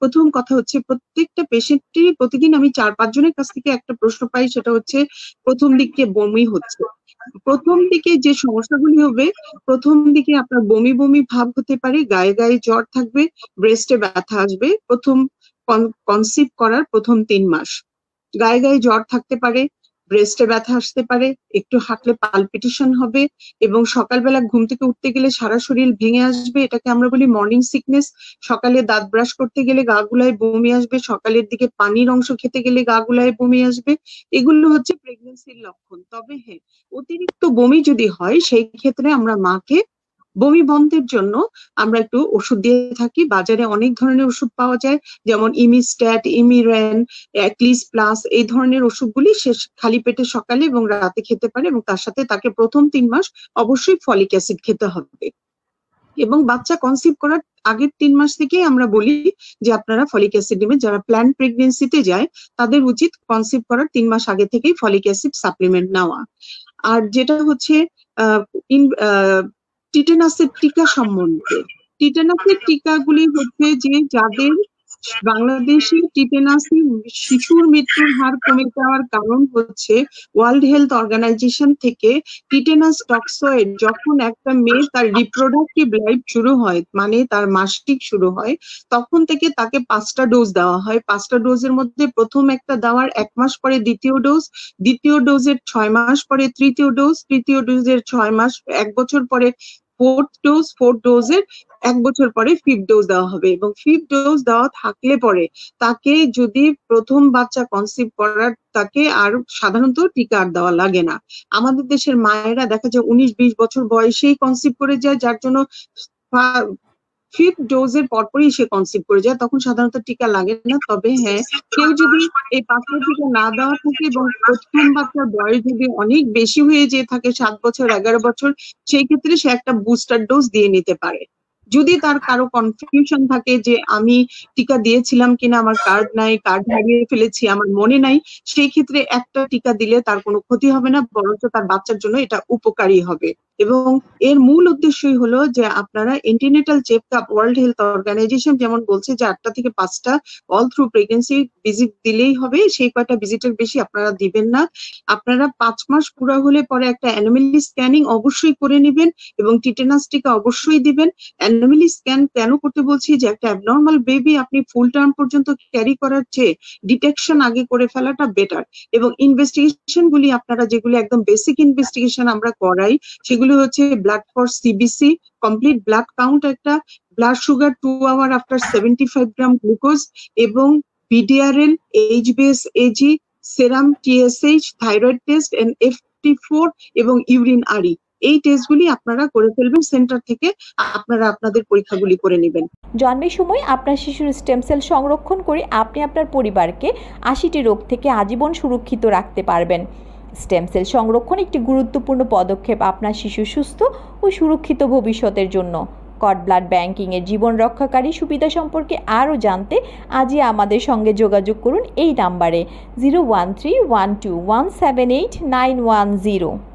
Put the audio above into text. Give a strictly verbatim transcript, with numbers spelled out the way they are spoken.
প্রথম কথা হচ্ছে প্রত্যেকটা পেশেন্টের প্রতিদিন আমি চার পাঁচ জনের কাছ থেকে একটা প্রশ্ন পাই, সেটা হচ্ছে প্রথম দিকে বমি হচ্ছে। প্রথম দিকে যে সমস্যাগুলি হবে, প্রথম দিকে আপনার বমি বমি ভাব হতে পারে, গায়ে গায়ে জ্বর থাকবে, ব্রেস্টে ব্যথা আসবে। প্রথম কনসিভ করার প্রথম তিন মাস গায়ে গায়ে জ্বর থাকতে পারে, ব্রেস্টে ব্যথা আসতে পারে, একটু হাঁটলে পালপিটেশন হবে এবং সকালবেলা ঘুম থেকে উঠতে গেলে সারা শরীর ভেঙে আসবে, এটাকে আমরা বলি মর্নিং সিকনেস। সকালে দাঁত ব্রাশ করতে গেলে গা গুলায় বমি আসবে, সকালের দিকে পানির অংশ খেতে গেলে গা গুলায় বমি আসবে। এগুলো হচ্ছে প্রেগনেন্সির লক্ষণ। তবে হ্যাঁ, অতিরিক্ত বমি যদি হয় সেই ক্ষেত্রে আমরা মাকে বমি বন্ধের জন্য আমরা একটু ওষুধ দিয়ে থাকি। বাজারে অনেক ধরনের ওষুধ পাওয়া যায়, যেমন ইমিস্ট্যাট, ইমিরেন, অ্যাক্লিস প্লাস, এই ধরনের ওষুধগুলি সে খালি পেটে সকালে এবং রাতে খেতে পারে এবং তার সাথে তাকে প্রথম তিন মাস অবশ্যই ফলিক অ্যাসিড খেতে হবে। এবং বাচ্চা কনসিভ করার আগের তিন মাস থেকেই আমরা বলি যে আপনারা ফলিক অ্যাসিড নেবেন। যারা প্ল্যান প্রেগনেন্সিতে যায় তাদের উচিত কনসিভ করার তিন মাস আগে থেকেই ফলিক অ্যাসিড সাপ্লিমেন্ট নেওয়া। আর যেটা হচ্ছে আহ ইন আহ টিটেনাসের টিকা সম্বন্ধে, টিটেনাসের টিকাগুলি হচ্ছে যে যাদের বাংলাদেশে টিটেনাসের শিশুর মৃত্যুর হার কমে যাওয়ার কারণ হচ্ছে ওয়ার্ল্ড হেলথ অর্গানাইজেশন থেকে টিটেনাস টক্সয়েড, যখন একটা মেয়ে তার রিপ্রোডাক্টিভ লাইফ শুরু হয় মানে তার মাসিক শুরু হয় তখন থেকে তাকে পাঁচটা ডোজ দেওয়া হয়। পাঁচটা ডোজের মধ্যে প্রথম একটা দেওয়ার এক মাস পরে দ্বিতীয় ডোজ, দ্বিতীয় ডোজের ছয় মাস পরে তৃতীয় ডোজ, তৃতীয় ডোজের ছয় মাস এক বছর পরে ফোর্থ ডোজ, ফোর্থ ডোজের এক বছর পরে ফিফথ ডোজ দেওয়া হবে। এবং ফিফথ ডোজ দেওয়া থাকলে পরে তাকে যদি প্রথম বাচ্চা কনসিভ করার তাকে আর সাধারণত টিকা আর দেওয়া লাগে না। আমাদের দেশের মায়েরা দেখা যায় উনিশ বিশ বছর বয়সেই কনসিভ করে যায়, যার জন্য ফিফথ ডোজের পরপরই সে কনসিভ করে যায়, তখন সাধারণত টিকা লাগে না। তবে হ্যাঁ, কেউ যদি এই পাঁচটা টিকা না দেওয়া থাকে এবং প্রথম বাচ্চার বয়স যদি অনেক বেশি হয়ে যেয়ে থাকে সাত বছর এগারো বছর, সেই ক্ষেত্রে সে একটা বুস্টার ডোজ দিয়ে নিতে পারে। যদি তার কারো কনফিউশন থাকে যে আমি টিকা দিয়েছিলাম কিনা, আমার কার্ড নাই, কার্ড হারিয়ে ফেলেছি, আমার মনে নাই, সেই ক্ষেত্রে একটা টিকা দিলে তার কোনো ক্ষতি হবে না, বরঞ্চ তার বাচ্চার জন্য এটা উপকারী হবে। এবং এর মূল উদ্দেশ্যই হলো যে আপনারা antenatal checkup, world health organisation যেমন বলছে যে আটটা থেকে পাঁচটা অল থ্রু প্রেগনেন্সি ভিজিট দিলেই হবে, সেই কয়টা ভিজিটের বেশি আপনারা দিবেন না। আপনারা পাঁচ মাস পুরো হলে পরে একটা অ্যানোমালি স্ক্যানিং অবশ্যই করে নেবেন এবং টিটেনাস টিকা অবশ্যই দিবেন। অ্যানোমালি স্ক্যান কেন করতে বলছি, যে একটা অ্যাবনর্মাল বেবি আপনি ফুল টার্ম পর্যন্ত ক্যারি করার চেয়ে ডিটেকশন আগে করে ফেলাটা বেটার। এবং ইনভেস্টিগেশন গুলি আপনারা যেগুলো একদম বেসিক ইনভেস্টিগেশন আমরা করাই, সেগুলো হচ্ছে blood for CBC, complete blood count, একটা blood sugar two hour after পঁচাত্তর গ্রাম গ্লুকোজ, এবং VDRL, HBs Ag, serum TSH, thyroid test and FT four এবং ইউরিন আরই। এই টেস্টগুলি আপনারা করে ফেলবেন সেন্টার থেকে, আপনারা আপনাদের পরীক্ষাগুলি করে নেবেন। জন্মের সময় আপনার শিশুর স্টেম সেল সংরক্ষণ করে আপনি আপনার পরিবারকে আশিটি রোগ থেকে আজীবন সুরক্ষিত রাখতে পারবেন। স্টেম সেল সংরক্ষণ একটি গুরুত্বপূর্ণ পদক্ষেপ আপনার শিশুর সুস্থ ও সুরক্ষিত ভবিষ্যতের জন্য। কড ব্লাড ব্যাংকিংয়ের জীবন রক্ষাকারী সুবিধা সম্পর্কে আরও জানতে আজই আমাদের সঙ্গে যোগাযোগ করুন এই নাম্বারে zero one three one two one seven eight nine one zero.